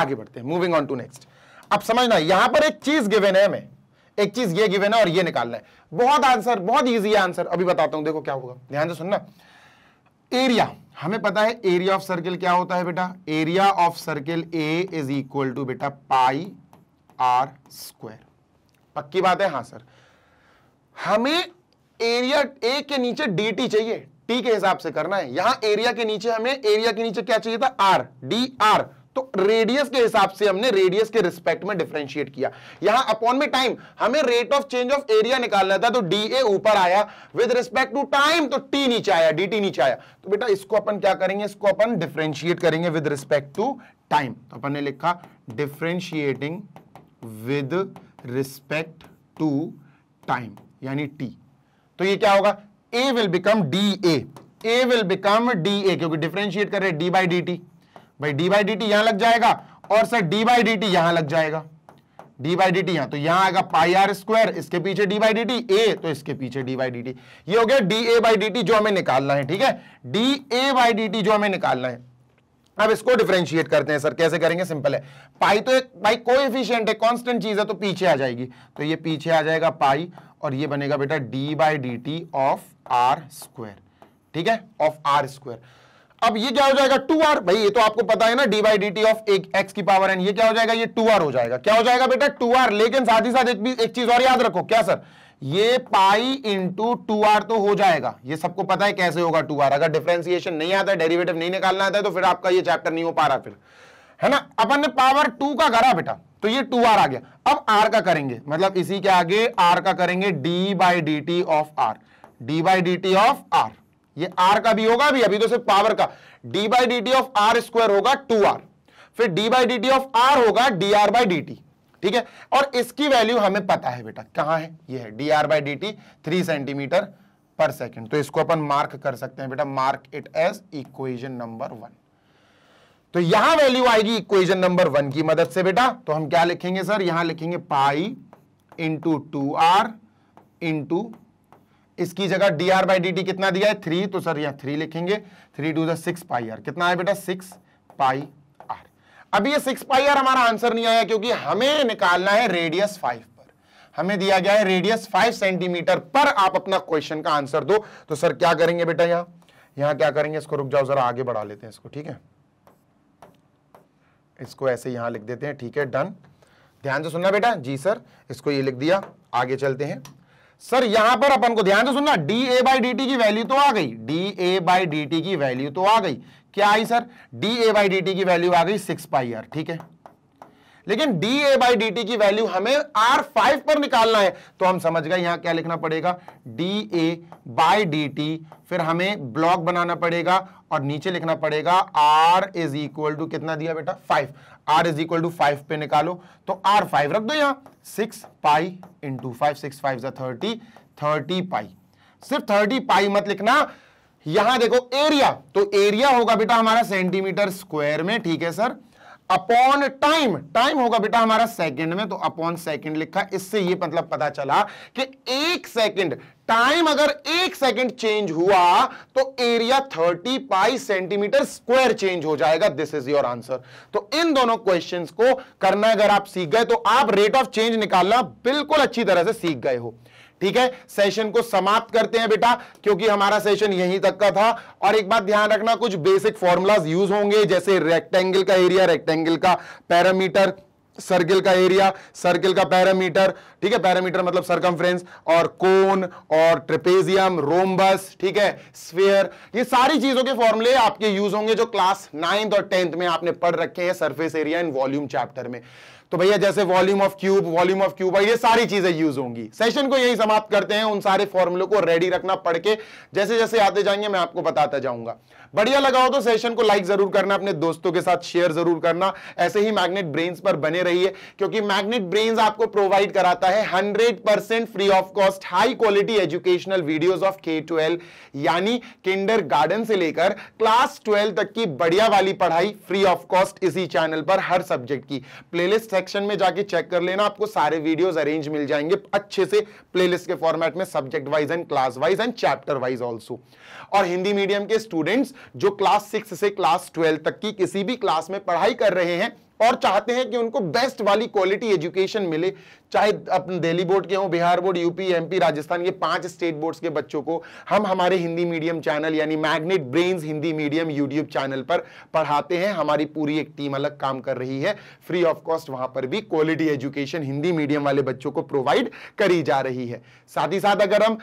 आगे बढ़ते हैं, मूविंग ऑन टू नेक्स्ट। अब समझना, यहां पर एक चीज गिवन है हमें, एक चीज ये गिवन है और ये निकालना है। बहुत आंसर, बहुत ईजी है आंसर, अभी बताता हूं, देखो क्या होगा, ध्यान से सुनना। एरिया हमें पता है, एरिया ऑफ सर्किल क्या होता है बेटा, area of circle A is equal to बेटा पाई आर स्क्वायर। पक्की बात है। हाँ सर, हमें एरिया ए के नीचे डीटी चाहिए, टी के हिसाब से करना है। यहां एरिया के नीचे, हमें एरिया के नीचे क्या चाहिए था, आर, डी आर। तो रेडियस के हिसाब से हमने रेडियस के रिस्पेक्ट में डिफरेंशिएट किया। यहां अपॉन में टाइम, हमें rate of change of area निकालना था, तो डी ए ऊपर आया विद रिस्पेक्ट टू टाइम, तो टी नीचे आया, डी टी नीचे आया। तो बेटा इसको अपन क्या करेंगे, इसको अपन डिफरेंशिएट करेंगे विद रिस्पेक्ट टू टाइम। तो अपन ने लिखा differentiating with respect to time, यानी टी। तो ये क्या होगा, A will become D A will become D A, क्योंकि डिफरेंशिएट कर रहे डी बाई डी टी। भाई डी बाई डी टी यहां लग जाएगा, और sir D by D T यहां लग जाएगा, डी बाई डी टी यहां। तो यहां आएगा पाई आर स्क्वायर, इसके पीछे D by D T, A तो इसके पीछे डी बाई डी टी। ये हो गया D A by D T जो हमें निकालना है। ठीक है, D A by D T जो हमें निकालना है। अब इसको डिफरेंशिएट करते हैं सर, कैसे करेंगे, सिंपल है। पाई तो एक भाई कोएफिशिएंट है, कांस्टेंट चीज है, तो पीछे आ जाएगी। तो ये पीछे आ जाएगा पाई, और ये बनेगा बेटा D by D T of are square. ठीक है, ऑफ आर स्क्वायर। अब ये क्या हो जाएगा, 2r। भाई ये तो आपको पता है ना, D by D T of x की पावर एन। ये क्या हो जाएगा, ये 2r हो जाएगा। क्या हो जाएगा बेटा, 2r। लेकिन साथ ही साथ एक चीज और याद रखो, क्या सर, ये पाई इंटू 2r तो हो जाएगा। ये सबको पता है कैसे होगा 2r। अगर डिफरेंशिएशन नहीं आता है, डेरिवेटिव नहीं निकालना आता है, तो फिर आपका ये चैप्टर नहीं हो पा रहा फिर, है ना। अपन ने पावर 2 का करा बेटा, तो ये 2r आ गया। अब r का करेंगे, मतलब इसी के आगे r का करेंगे D by D T of r, D by D T of r। ये r का भी होगा, अभी अभी तो सिर्फ पावर का। d by D T of are square होगा 2r, फिर d by D T of r होगा dr बाई डी टी। ठीक है, और इसकी वैल्यू हमें पता है बेटा, कहाँ है, ये है dr by D T 3 centimetre पर सेकेंड। तो इसको अपन मार्क कर सकते हैं बेटा, mark it as equation number 1। तो यहां वैल्यू आएगी इक्वेशन नंबर 1 की मदद से बेटा। तो हम क्या लिखेंगे सर, यहां लिखेंगे पाई इंटू 2r इंटू, इसकी जगह D are by D T कितना दिया है 3, तो सर यहाँ 3 लिखेंगे, 3 × 6 पाई आर कितना है बेटा 6 पाई आर। अब ये 6 पाई आर हमारा आंसर नहीं आया क्योंकि हमें निकालना है रेडियस 5 पर, हमें दिया गया है रेडियस 5 सेंटीमीटर पर आप अपना क्वेश्चन का आंसर दो। तो सर क्या करेंगे बेटा, यहाँ क्या करेंगे, इसको रुक जाओ जरा आगे बढ़ा लेते हैं इसको, ठीक है, इसको ऐसे यहाँ लिख देते हैं, ठीक है डन। ध्यान से सुनना बेटा, जी सर, इसको ये लिख दिया, आगे चलते हैं सर। यहां पर अपन को ध्यान से सुनना, D A by D T की वैल्यू तो आ गई, D A by D T की वैल्यू तो आ गई, क्या आई sir, D A by D T की वैल्यू आ गई 6 पाई आर, ठीक है। लेकिन D A by D T की वैल्यू हमें r5 पर निकालना है, तो हम समझ गए यहां क्या लिखना पड़ेगा, D A by D T, फिर हमें ब्लॉक बनाना पड़ेगा और नीचे लिखना पड़ेगा r इज इक्वल टू कितना दिया बेटा 5, r इज इक्वल टू 5 पे निकालो, तो r5 रख दो यहाँ 6 पाई इंटू 5, 6×5 = 30, 30 पाई, सिर्फ 30 पाई मत लिखना। यहां देखो एरिया, तो एरिया होगा बेटा हमारा सेंटीमीटर स्क्वायर में, ठीक है सर, अपॉन टाइम, टाइम होगा बेटा हमारा सेकंड में, तो अपॉन सेकंड लिखा। इससे ये मतलब पता चला कि 1 सेकंड टाइम अगर 1 सेकंड चेंज हुआ तो area 30 pi centimetre square change हो जाएगा। This is your answer. तो इन दोनों क्वेश्चंस को करना अगर आप सीख गए तो आप रेट ऑफ चेंज निकालना बिल्कुल अच्छी तरह से सीख गए हो, ठीक है। सेशन को समाप्त करते हैं बेटा, क्योंकि हमारा सेशन यहीं तक का था। और एक बात ध्यान रखना, कुछ बेसिक फॉर्मूलाज यूज होंगे, जैसे रेक्टेंगल का एरिया, रेक्टेंगल का पैरामीटर, सर्किल का एरिया, सर्किल का पैरामीटर, ठीक है, पैरामीटर मतलब सरकमफ्रेंस, और कोन और ट्रेपेजियम, रोम्बस, ठीक है, स्फीयर, ये सारी चीजों के फॉर्मूले आपके यूज होंगे जो क्लास 9th और 10th में आपने पढ़ रखे हैं surface area and volume chapter में। तो भैया जैसे वॉल्यूम ऑफ क्यूब, ये सारी चीजें यूज होंगी। सेशन को यही समाप्त करते हैं। उन सारे फॉर्मूलों को रेडी रखना, पढ़ के जैसे जैसे आते जाएंगे मैं आपको बताता जाऊंगा। बढ़िया लगा हो तो सेशन को लाइक जरूर करना, अपने दोस्तों के साथ शेयर जरूर करना। ऐसे ही मैग्नेट ब्रेन्स पर बने रहिए, क्योंकि मैग्नेट ब्रेन्स आपको प्रोवाइड कराता है 100% free of cost high quality educational videos of K-12 यानी किंडरगार्टन से लेकर क्लास 12 तक की बढ़िया वाली पढ़ाई फ्री ऑफ कॉस्ट इसी चैनल पर हर सब्जेक्ट की। प्लेलिस्ट सेक्शन में जाके चेक कर लेना, आपको सारे वीडियोस अरेंज मिल जाएंगे अच्छे से प्लेलिस्ट के फॉर्मेट में, subject wise and class wise and chapter wise also. और हिंदी मीडियम के स्टूडेंट्स जो क्लास 6 से क्लास 12 तक की किसी भी क्लास में पढ़ाई कर रहे हैं और चाहते हैं कि उनको बेस्ट वाली क्वालिटी एजुकेशन मिले, चाहे अपने दिल्ली बोर्ड के हों, Bihar board, UP, MP, Rajasthan, ये 5 स्टेट बोर्ड्स के बच्चों को हम हमारे हिंदी मीडियम चैनल यानी magnet brains Hindi medium YouTube channel पर पढ़ाते हैं। हमारी पूरी एक टीम अलग काम कर रही है, फ्री ऑफ कॉस्ट वहां पर भी क्वालिटी एजुकेशन हिंदी मीडियम वाले बच्चों को प्रोवाइड करी जा रही है। साथ ही साथ अगर हम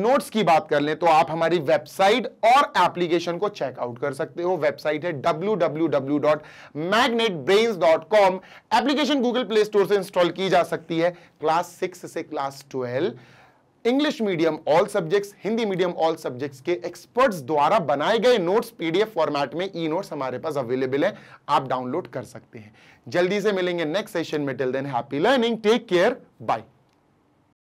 नोट्स की बात कर लें तो आप हमारी वेबसाइट और एप्लीकेशन को चेकआउट कर सकते हो। वेबसाइट है www.magnetbrains.com, application Google play store से इंस्टॉल की जा सकती है। क्लास 6 से class 12 English medium all subjects, Hindi medium all subjects के एक्सपर्ट्स द्वारा बनाए गए नोट्स पीडीएफ फॉर्मेट में ई नोट्स हमारे पास अवेलेबल है, आप डाउनलोड कर सकते हैं। जल्दी से मिलेंगे नेक्स्ट सेशन में, till then happy learning, take care, bye.